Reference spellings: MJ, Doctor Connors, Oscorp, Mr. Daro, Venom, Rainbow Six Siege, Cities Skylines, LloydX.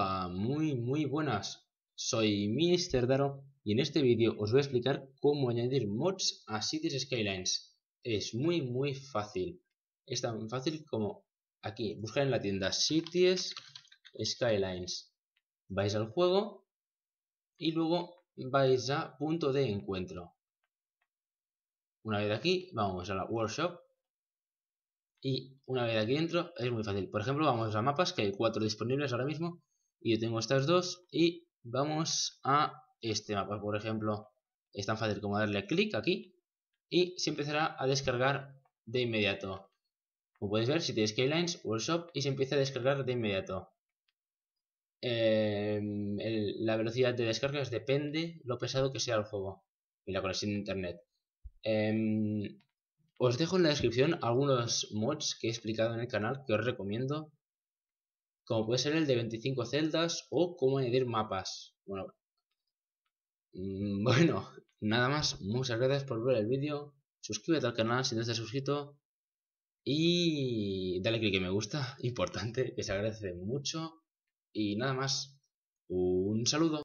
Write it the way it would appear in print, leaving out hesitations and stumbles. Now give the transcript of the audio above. Hola, muy buenas, soy Mr. Daro y en este vídeo os voy a explicar cómo añadir mods a Cities Skylines. Es muy fácil, es tan fácil como aquí, buscar en la tienda Cities Skylines, vais al juego y luego vais a punto de encuentro. Una vez aquí vamos a la workshop y una vez aquí dentro es muy fácil. Por ejemplo, vamos a mapas, que hay 4 disponibles ahora mismo y yo tengo estas 2, y vamos a este mapa, por ejemplo. Es tan fácil como darle clic aquí y se empezará a descargar de inmediato. Como podéis ver, Cities Skylines, Workshop, y se empieza a descargar de inmediato. La velocidad de descargas depende lo pesado que sea el juego y la conexión de internet. Os dejo en la descripción algunos mods que he explicado en el canal que os recomiendo, como puede ser el de 25 celdas o cómo añadir mapas. Bueno, nada más, muchas gracias por ver el vídeo, suscríbete al canal si no estás suscrito y dale click en me gusta, importante, que se agradece mucho. Y nada más, un saludo.